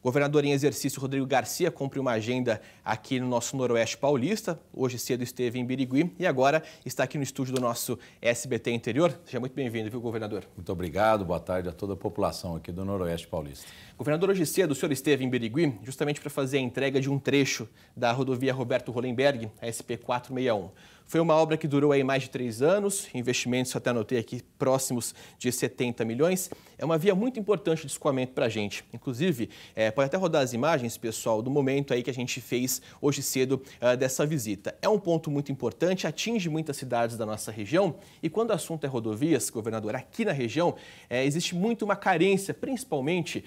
O governador em exercício, Rodrigo Garcia, cumpre uma agenda aqui no nosso Noroeste Paulista. Hoje cedo esteve em Birigui e agora está aqui no estúdio do nosso SBT Interior. Seja muito bem-vindo, viu, governador? Muito obrigado, boa tarde a toda a população aqui do Noroeste Paulista. Governador, hoje cedo o senhor esteve em Birigui justamente para fazer a entrega de um trecho da rodovia Roberto Hollenberg, a SP-461. Foi uma obra que durou aí mais de 3 anos, investimentos, até anotei aqui, próximos de 70 milhões. É uma via muito importante de escoamento para a gente. Inclusive, pode até rodar as imagens, pessoal, do momento aí que a gente fez hoje cedo dessa visita. É um ponto muito importante, atinge muitas cidades da nossa região. E quando o assunto é rodovias, governador, aqui na região, existe muito uma carência, principalmente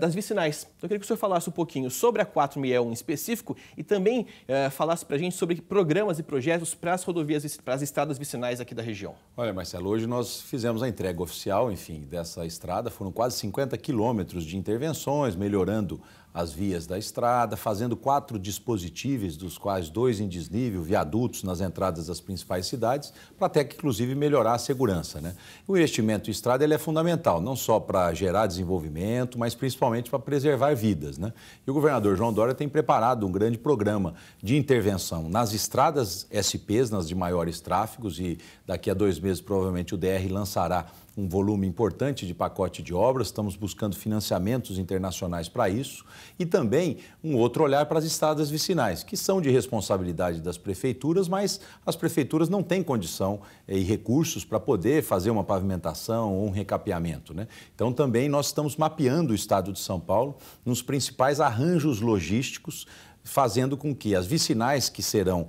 das vias sinais. Então, eu queria que o senhor falasse um pouquinho sobre a 461 em específico e também falasse para a gente sobre programas e projetos para as rodovias, para as estradas vicinais aqui da região. Olha, Marcelo, hoje nós fizemos a entrega oficial, enfim, dessa estrada. Foram quase 50 quilômetros de intervenções, melhorando as vias da estrada, fazendo 4 dispositivos, dos quais 2 em desnível, viadutos nas entradas das principais cidades, para até que, inclusive, melhorar a segurança, né? O investimento em estrada ele é fundamental, não só para gerar desenvolvimento, mas principalmente para preservar vidas, né? E o governador João Doria tem preparado um grande programa de intervenção nas estradas SPs, nas de maiores tráfegos, e daqui a 2 meses, provavelmente, o DR lançará um volume importante de pacote de obras. Estamos buscando financiamentos internacionais para isso e também um outro olhar para as estradas vicinais, que são de responsabilidade das prefeituras, mas as prefeituras não têm condição e recursos para poder fazer uma pavimentação ou um recapeamento, né? Então, também nós estamos mapeando o estado de São Paulo nos principais arranjos logísticos, fazendo com que as vicinais que serão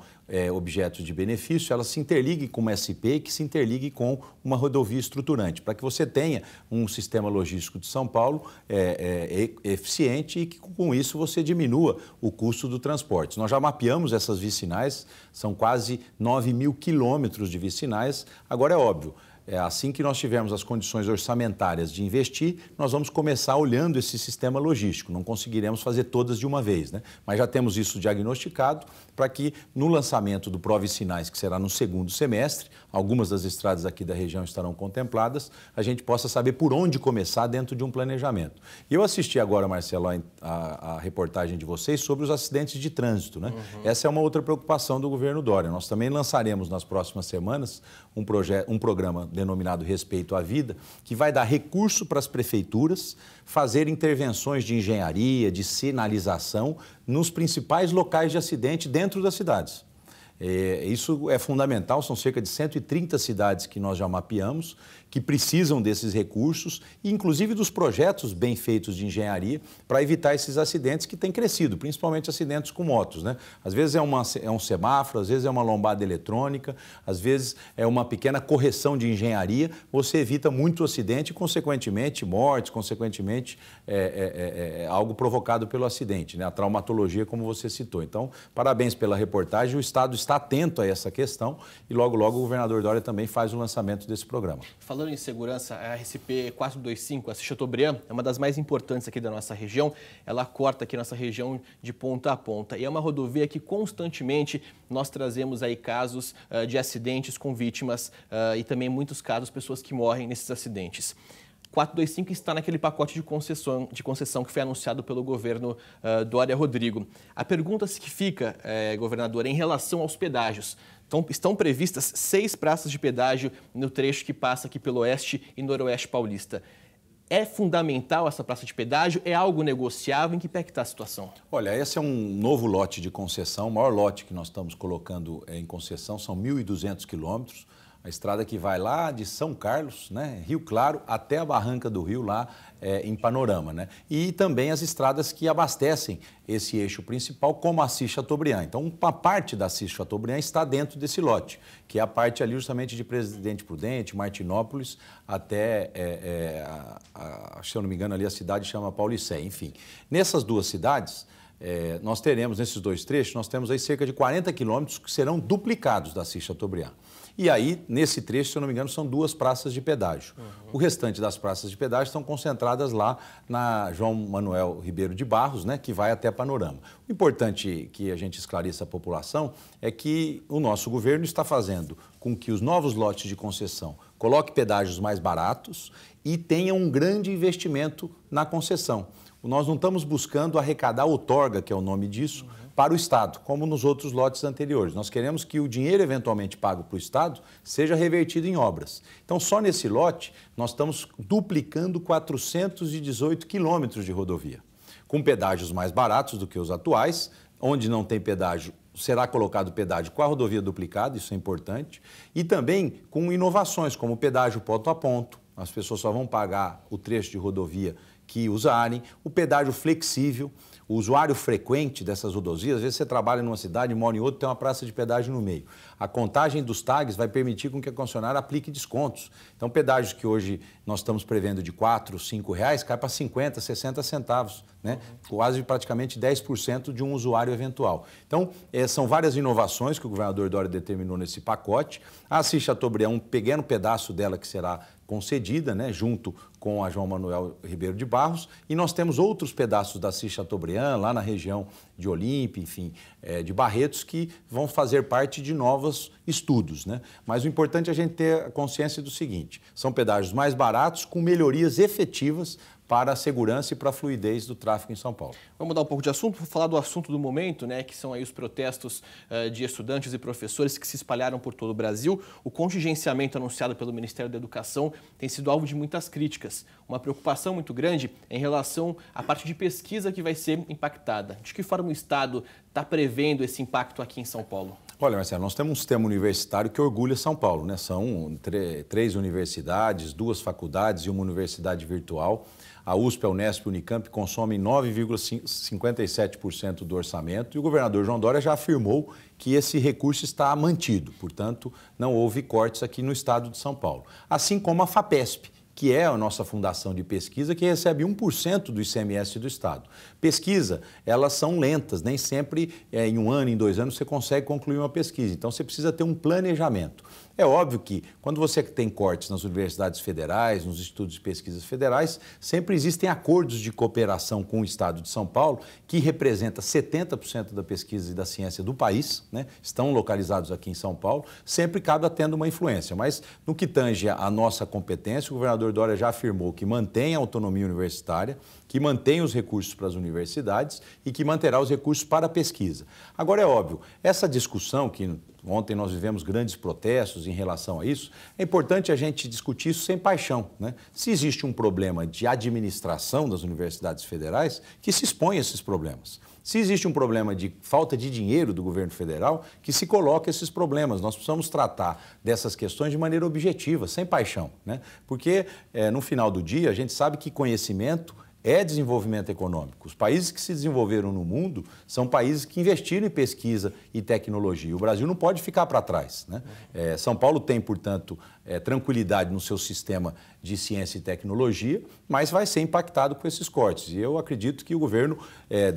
objeto de benefício, elas se interliguem com uma SP, que se interligue com uma rodovia estruturante, para que você tenha um sistema logístico de São Paulo eficiente e que com isso você diminua o custo do transporte. Nós já mapeamos essas vicinais, são quase 9 mil quilômetros de vicinais. Agora é óbvio, assim que nós tivermos as condições orçamentárias de investir, nós vamos começar olhando esse sistema logístico. Não conseguiremos fazer todas de uma vez, né? Mas já temos isso diagnosticado para que no lançamento do Provicinais, que será no 2º semestre, algumas das estradas aqui da região estarão contempladas, a gente possa saber por onde começar dentro de um planejamento. E eu assisti agora, Marcelo, a reportagem de vocês sobre os acidentes de trânsito, né? Uhum. Essa é uma outra preocupação do governo Doria. Nós também lançaremos nas próximas semanas um programa denominado Respeito à Vida, que vai dar recurso para as prefeituras fazer intervenções de engenharia, de sinalização nos principais locais de acidente dentro das cidades. Isso é fundamental, são cerca de 130 cidades que nós já mapeamos, que precisam desses recursos, inclusive dos projetos bem feitos de engenharia, para evitar esses acidentes que têm crescido, principalmente acidentes com motos, né? Às vezes é um semáforo, às vezes é uma lombada eletrônica, às vezes é uma pequena correção de engenharia, você evita muito acidente e, consequentemente, mortes, consequentemente, algo provocado pelo acidente, né? A traumatologia, como você citou. Então, parabéns pela reportagem, o Estado está atento a essa questão e logo, logo o governador Doria também faz o lançamento desse programa. Falando em segurança, a RSP-425, a Assis Chateaubriand, é uma das mais importantes aqui da nossa região. Ela corta aqui nossa região de ponta a ponta e é uma rodovia que constantemente nós trazemos aí casos de acidentes com vítimas e também muitos casos, pessoas que morrem nesses acidentes. 425 está naquele pacote de concessão que foi anunciado pelo governo Doria Rodrigo. A pergunta que fica, governador, é em relação aos pedágios. Então, estão previstas 6 praças de pedágio no trecho que passa aqui pelo oeste e noroeste paulista. É fundamental essa praça de pedágio? É algo negociável? Em que pé que está a situação? Olha, esse é um novo lote de concessão, o maior lote que nós estamos colocando em concessão, são 1.200 quilômetros. A estrada que vai lá de São Carlos, né, Rio Claro, até a Barranca do Rio, lá em Panorama, né? E também as estradas que abastecem esse eixo principal, como a Assis Chateaubriand. Então, uma parte da Assis Chateaubriand está dentro desse lote, que é a parte ali justamente de Presidente Prudente, Martinópolis, até, se eu não me engano, ali a cidade chama Paulicé, enfim. Nessas 2 cidades... nós teremos, nesses 2 trechos, nós temos aí cerca de 40 quilômetros que serão duplicados da Assis Chateaubriand. E aí, nesse trecho, se eu não me engano, são 2 praças de pedágio. Uhum. O restante das praças de pedágio estão concentradas lá na João Manuel Ribeiro de Barros, né, que vai até Panorama. O importante que a gente esclareça a população é que o nosso governo está fazendo com que os novos lotes de concessão coloquem pedágios mais baratos e tenham um grande investimento na concessão. nós não estamos buscando arrecadar outorga, que é o nome disso, para o Estado, como nos outros lotes anteriores. Nós queremos que o dinheiro eventualmente pago para o Estado seja revertido em obras. Então, só nesse lote, nós estamos duplicando 418 quilômetros de rodovia, com pedágios mais baratos do que os atuais, onde não tem pedágio, será colocado pedágio com a rodovia duplicada, isso é importante, e também com inovações, como pedágio ponto a ponto, as pessoas só vão pagar o trecho de rodovia que usarem, o pedágio flexível, o usuário frequente dessas rodovias, às vezes você trabalha numa cidade, mora em outra, tem uma praça de pedágio no meio. A contagem dos tags vai permitir com que a concessionária aplique descontos. Então, pedágios que hoje nós estamos prevendo de R$4, R$5, cai para 50, 60 centavos, né? Quase praticamente 10% de um usuário eventual. Então, são várias inovações que o governador Doria determinou nesse pacote. A Assis Chateaubriand, um pequeno pedaço dela que será concedida, né, junto com a João Manuel Ribeiro de Barros, e nós temos outros pedaços da Assis Chateaubriand, lá na região de Olímpia, enfim, de Barretos, que vão fazer parte de novos estudos, né? Mas o importante é a gente ter a consciência do seguinte, são pedágios mais baratos, com melhorias efetivas para a segurança e para a fluidez do tráfego em São Paulo. Vamos mudar um pouco de assunto, vou falar do assunto do momento, né, que são aí os protestos de estudantes e professores que se espalharam por todo o Brasil. O contingenciamento anunciado pelo Ministério da Educação tem sido alvo de muitas críticas. Uma preocupação muito grande em relação à parte de pesquisa que vai ser impactada. De que forma o Estado está prevendo esse impacto aqui em São Paulo? Olha, Marcelo, nós temos um sistema universitário que orgulha São Paulo, né? São três universidades, 2 faculdades e uma universidade virtual. A USP, a Unesp e a Unicamp consomem 9,57% do orçamento e o governador João Doria já afirmou que esse recurso está mantido, portanto, não houve cortes aqui no estado de São Paulo. Assim como a FAPESP, que é a nossa fundação de pesquisa, que recebe 1% do ICMS do Estado. Pesquisa, elas são lentas, nem sempre em um ano, em 2 anos, você consegue concluir uma pesquisa. Então, você precisa ter um planejamento. É óbvio que, quando você tem cortes nas universidades federais, nos institutos de pesquisas federais, sempre existem acordos de cooperação com o Estado de São Paulo, que representa 70% da pesquisa e da ciência do país, né? Estão localizados aqui em São Paulo, sempre acaba tendo uma influência. Mas, no que tange a nossa competência, o governador Doria já afirmou que mantém a autonomia universitária, que mantém os recursos para as universidades e que manterá os recursos para a pesquisa. Agora, é óbvio, essa discussão que... Ontem nós vivemos grandes protestos em relação a isso. É importante a gente discutir isso sem paixão, né? Se existe um problema de administração das universidades federais, que se expõe a esses problemas. Se existe um problema de falta de dinheiro do governo federal, que se coloque esses problemas. Nós precisamos tratar dessas questões de maneira objetiva, sem paixão, né? Porque no final do dia a gente sabe que conhecimento é desenvolvimento econômico. Os países que se desenvolveram no mundo são países que investiram em pesquisa e tecnologia. O Brasil não pode ficar para trás, né? São Paulo tem, portanto, tranquilidade no seu sistema de ciência e tecnologia, mas vai ser impactado com esses cortes. E eu acredito que o governo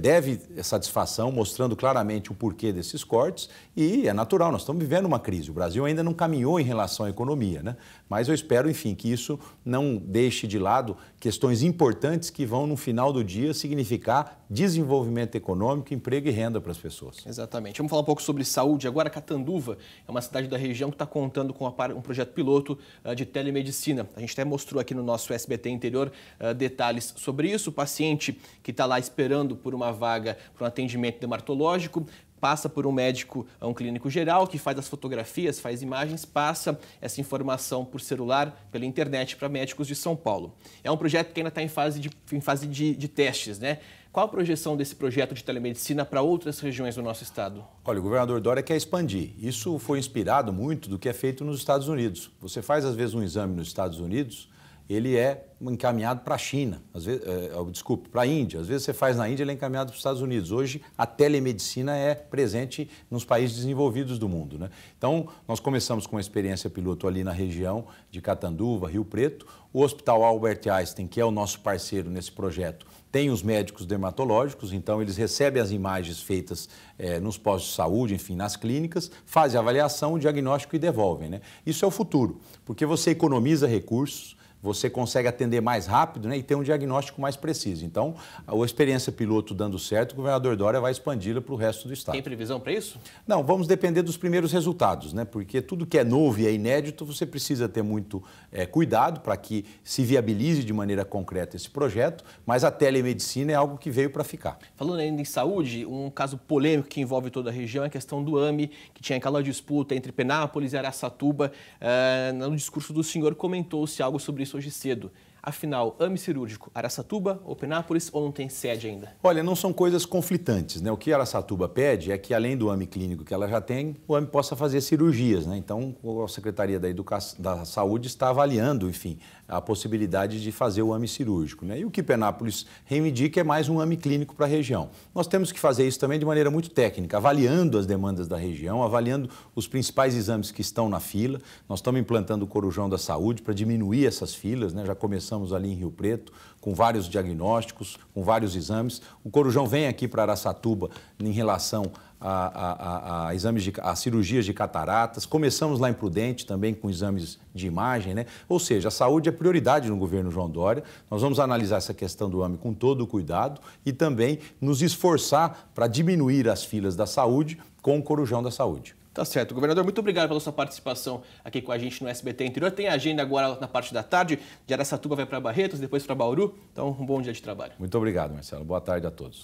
deve satisfação, mostrando claramente o porquê desses cortes. E é natural, nós estamos vivendo uma crise. O Brasil ainda não caminhou em relação à economia, né? Mas eu espero, enfim, que isso não deixe de lado questões importantes que vão, no final do dia, significar desenvolvimento econômico, emprego e renda para as pessoas. Exatamente. Vamos falar um pouco sobre saúde. Agora, Catanduva é uma cidade da região que está contando com um projeto piloto de telemedicina. A gente até mostrou aqui no nosso SBT Interior detalhes sobre isso. O paciente que está lá esperando por uma vaga para um atendimento dermatológico passa por um médico, um clínico geral, que faz as fotografias, faz imagens, passa essa informação por celular, pela internet, para médicos de São Paulo. É um projeto que ainda está em fase de testes, né? Qual a projeção desse projeto de telemedicina para outras regiões do nosso estado? Olha, o governador Doria quer expandir. Isso foi inspirado muito do que é feito nos Estados Unidos. Você faz, às vezes, um exame nos Estados Unidos, ele é encaminhado para a China, às vezes, desculpe, para a Índia. Às vezes você faz na Índia, ele é encaminhado para os Estados Unidos. Hoje, a telemedicina é presente nos países desenvolvidos do mundo, né? Então, nós começamos com uma experiência piloto ali na região de Catanduva, Rio Preto. O Hospital Albert Einstein, que é o nosso parceiro nesse projeto, tem os médicos dermatológicos, então eles recebem as imagens feitas nos postos de saúde, enfim, nas clínicas, fazem a avaliação, o diagnóstico e devolvem, né? Isso é o futuro, porque você economiza recursos, você consegue atender mais rápido, né, e ter um diagnóstico mais preciso. Então, a experiência piloto dando certo, o governador Doria vai expandi-la para o resto do estado. Tem previsão para isso? Não, vamos depender dos primeiros resultados, né? Porque tudo que é novo e é inédito, você precisa ter muito cuidado para que se viabilize de maneira concreta esse projeto, mas a telemedicina é algo que veio para ficar. Falando ainda em saúde, um caso polêmico que envolve toda a região é a questão do AME, que tinha aquela disputa entre Penápolis e Araçatuba. No discurso do senhor comentou-se algo sobre isso hoje cedo. Afinal, AME cirúrgico, Araçatuba ou Penápolis, ou não tem sede ainda? Olha, não são coisas conflitantes, né? O que Araçatuba pede é que, além do AME clínico que ela já tem, o AME possa fazer cirurgias, né? Então, a Secretaria da Saúde está avaliando, enfim, a possibilidade de fazer o AME cirúrgico, né? E o que Penápolis reivindica é mais um AME clínico para a região. Nós temos que fazer isso também de maneira muito técnica, avaliando as demandas da região, avaliando os principais exames que estão na fila. Nós estamos implantando o Corujão da Saúde para diminuir essas filas, né? Já começamos ali em Rio Preto, com vários diagnósticos, com vários exames. O Corujão vem aqui para Araçatuba em relação a cirurgias de cataratas. Começamos lá em Prudente também com exames de imagem, né? Ou seja, a saúde é prioridade no governo João Doria. Nós vamos analisar essa questão do AME com todo o cuidado e também nos esforçar para diminuir as filas da saúde com o Corujão da Saúde. Tá certo. Governador, muito obrigado pela sua participação aqui com a gente no SBT Interior. Tem agenda agora na parte da tarde. De Araçatuba vai para Barretos, depois para Bauru. Então, um bom dia de trabalho. Muito obrigado, Marcelo. Boa tarde a todos.